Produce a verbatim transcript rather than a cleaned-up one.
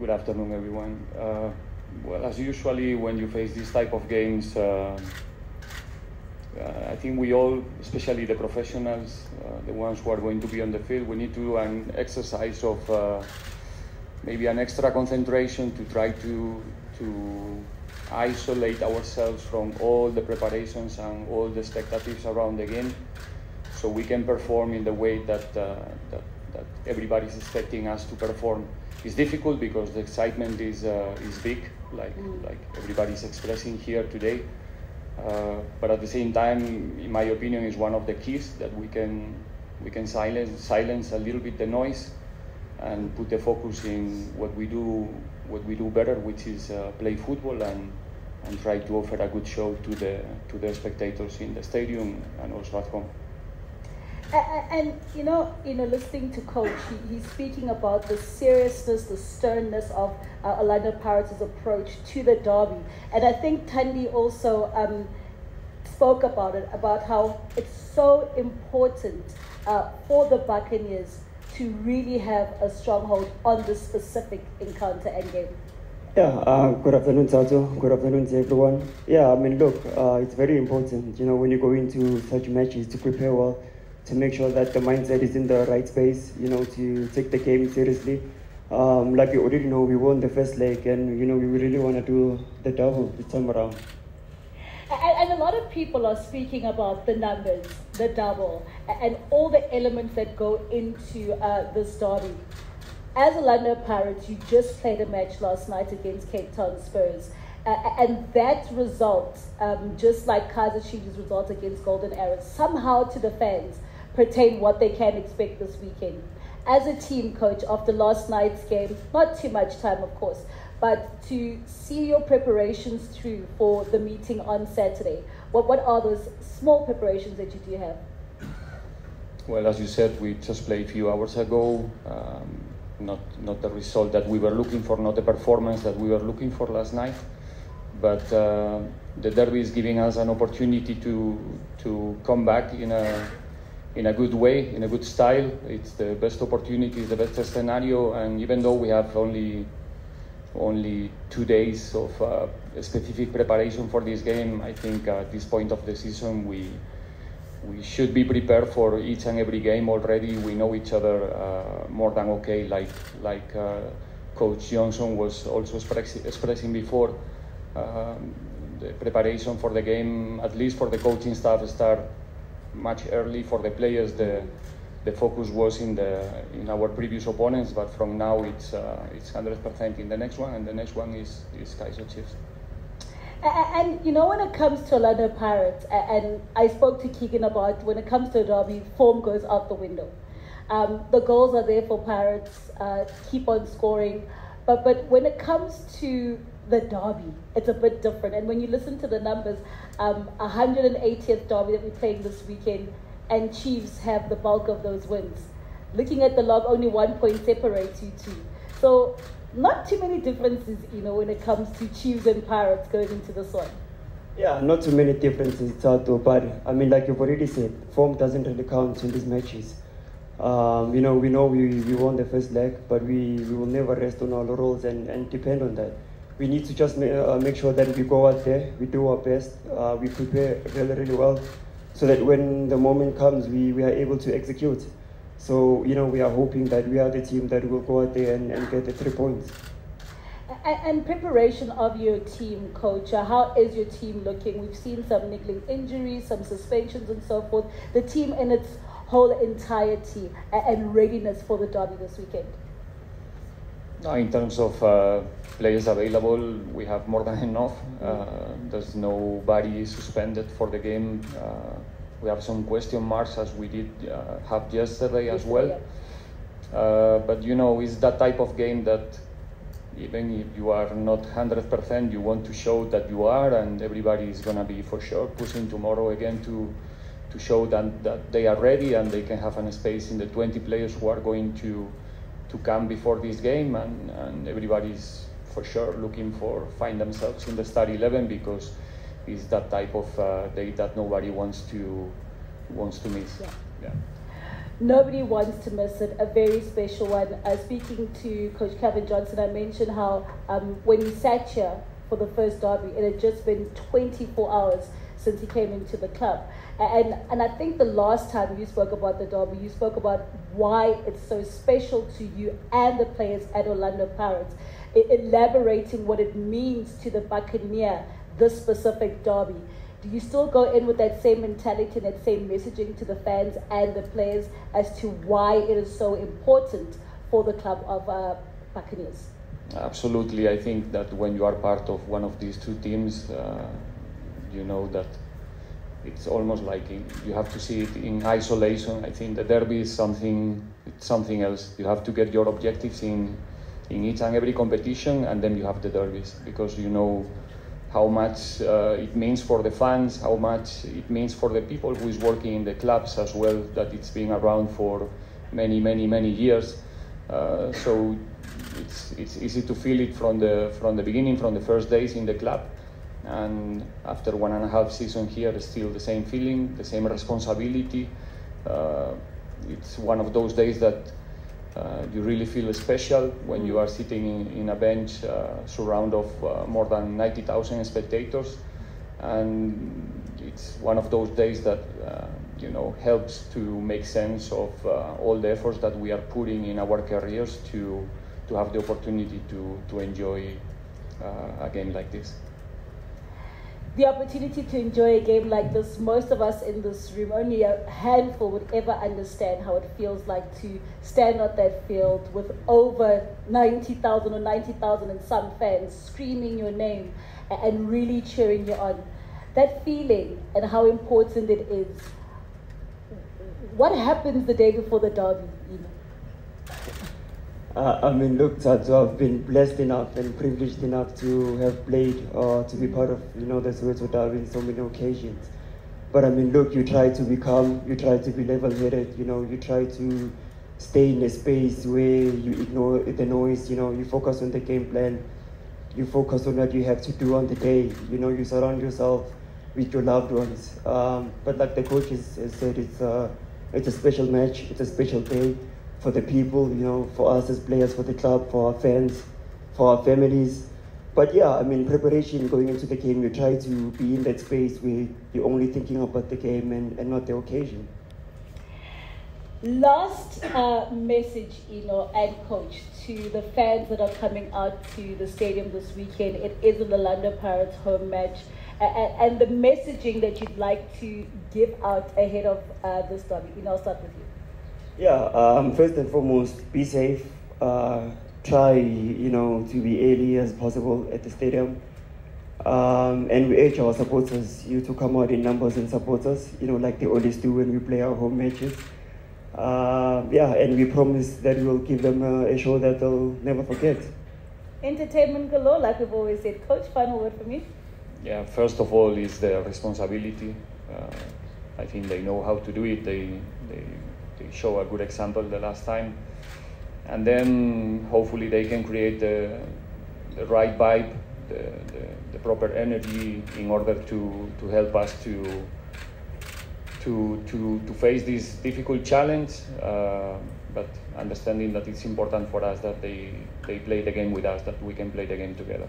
Good afternoon, everyone. Uh, well, as usually when you face these type of games, uh, I think we all, especially the professionals, uh, the ones who are going to be on the field, we need to do an exercise of uh, maybe an extra concentration to try to to isolate ourselves from all the preparations and all the expectatives around the game, so we can perform in the way that uh, that, that everybody's expecting us to perform. It's difficult because the excitement is uh, is big, like mm. like everybody's expressing here today. Uh, but at the same time, in my opinion, is one of the keys that we can we can silence silence a little bit the noise and put the focus in what we do what we do better, which is uh, play football and and try to offer a good show to the to the spectators in the stadium and also at home. And, and you know, you know, listening to Coach, he, he's speaking about the seriousness, the sternness of uh, Orlando Pirates' approach to the derby. And I think Thandi also um, spoke about it, about how it's so important uh, for the Buccaneers to really have a stronghold on this specific encounter and game. Yeah, uh, good afternoon, Tato. Good afternoon to everyone. Yeah, I mean, look, uh, it's very important, you know, when you go into such matches to prepare well, to make sure that the mindset is in the right space, you know, to take the game seriously. Um, like you already know, we won the first leg and, you know, we really want to do the double this time around. And, and a lot of people are speaking about the numbers, the double, and all the elements that go into uh, this derby. As Orlando Pirates, you just played a match last night against Cape Town Spurs. Uh, and that result, um, just like Kaizer Chiefs' result against Golden Arrows, somehow to the fans pertain what they can expect this weekend. As a team, Coach, after last night's game, not too much time, of course, but to see your preparations through for the meeting on Saturday, what, what are those small preparations that you do have? Well, as you said, we just played a few hours ago. Um, not, not the result that we were looking for, not the performance that we were looking for last night. But uh, the derby is giving us an opportunity to to come back in a in a good way, in a good style. It's the best opportunity, the best scenario. And even though we have only only two days of uh, specific preparation for this game, I think at this point of the season we we should be prepared for each and every game already. We know each other uh, more than okay, like like uh, Coach Johnson was also express, expressing before. Um, the preparation for the game, at least for the coaching staff, start much early. For the players, the the focus was in the in our previous opponents, but from now it's uh, it's one hundred percent in the next one, and the next one is is Kaizer Chiefs. And, and you know, when it comes to Orlando Pirates, and I spoke to Keegan about when it comes to a derby, form goes out the window. Um, the goals are there for Pirates. Uh, keep on scoring, but but when it comes to the derby, it's a bit different. And when you listen to the numbers, um, one hundred eightieth derby that we're playing this weekend, and Chiefs have the bulk of those wins. Looking at the log, only one point separates you two. So not too many differences, you know, when it comes to Chiefs and Pirates going into this one. Yeah, not too many differences, Tato, but I mean, like you've already said, form doesn't really count in these matches. Um, you know, we know we, we won the first leg, but we, we will never rest on our laurels and, and depend on that. We need to just make, uh, make sure that we go out there, we do our best, uh, we prepare really, really well, so that when the moment comes, we, we are able to execute. So, you know, we are hoping that we are the team that will go out there and, and get the three points. And, and preparation of your team, Coach, how is your team looking? We've seen some niggling injuries, some suspensions and so forth. The team in its whole entirety and readiness for the derby this weekend. No, in terms of uh, players available, we have more than enough. Uh, there's nobody suspended for the game. Uh, we have some question marks, as we did uh, have yesterday as well. Uh, but you know, it's that type of game that even if you are not one hundred percent, you want to show that you are, and everybody is going to be for sure pushing tomorrow again to to show that, that they are ready and they can have a space in the twenty players who are going to to come before this game, and, and everybody's for sure looking for find themselves in the start eleven, because it's that type of uh, day that nobody wants to wants to miss. Yeah. Yeah. Nobody wants to miss it, a very special one. Uh, speaking to Coach Kevin Johnson, I mentioned how um, when he sat here for the first derby, it had just been twenty-four hours since he came into the club. And and I think the last time you spoke about the derby, you spoke about why it's so special to you and the players at Orlando Pirates, elaborating what it means to the Buccaneer, this specific derby. Do you still go in with that same mentality and that same messaging to the fans and the players as to why it is so important for the club of uh, Buccaneers? Absolutely. I think that when you are part of one of these two teams, uh, you know that it's almost like you have to see it in isolation. I think the derby is something, it's something else. You have to get your objectives in, in each and every competition, and then you have the derbies, because you know how much uh, it means for the fans, how much it means for the people who is working in the clubs as well, that it's been around for many, many, many years. Uh, so it's it's easy to feel it from the from the beginning, from the first days in the club. And after one and a half season here, still the same feeling, the same responsibility. Uh, it's one of those days that uh, you really feel special when you are sitting in, in a bench uh, surrounded of uh, more than ninety thousand spectators. And it's one of those days that uh, you know helps to make sense of uh, all the efforts that we are putting in our careers to to have the opportunity to, to enjoy uh, a game like this. The opportunity to enjoy a game like this, most of us in this room, only a handful would ever understand how it feels like to stand on that field with over ninety thousand or ninety thousand and some fans screaming your name and really cheering you on. That feeling and how important it is. What happens the day before the derby, Eno? Uh, I mean, look, Tato, I've been blessed enough and privileged enough to have played or uh, to be part of, you know, the Soweto Derby on so many occasions. But I mean, look, you try to be calm, you try to be level-headed, you know, you try to stay in a space where you ignore the noise, you know, you focus on the game plan, you focus on what you have to do on the day, you know, you surround yourself with your loved ones. Um, but like the coach has said, it's a, it's a special match, it's a special day. For the people, you know, for us as players, for the club, for our fans, for our families. But yeah, I mean, preparation going into the game, you try to be in that space where you're only thinking about the game and, and not the occasion. Last uh, message, Eno and Coach, to the fans that are coming out to the stadium this weekend. It is an Orlando Pirates home match. And, and the messaging that you'd like to give out ahead of uh, this derby. Eno, I'll start with you. Yeah, um, first and foremost, be safe. Uh, try, you know, to be early as possible at the stadium. Um, and we urge our supporters, you to come out in numbers and support us, you know, like they always do when we play our home matches. Uh, yeah, and we promise that we will give them a, a show that they'll never forget. Entertainment galore, like we've always said. Coach, final word from you? Yeah, first of all, is their responsibility. Uh, I think they know how to do it. They, they show a good example the last time, and then hopefully they can create the, the right vibe, the, the, the proper energy in order to, to help us to, to, to, to face this difficult challenge, uh, but understanding that it's important for us that they, they play the game with us, that we can play the game together.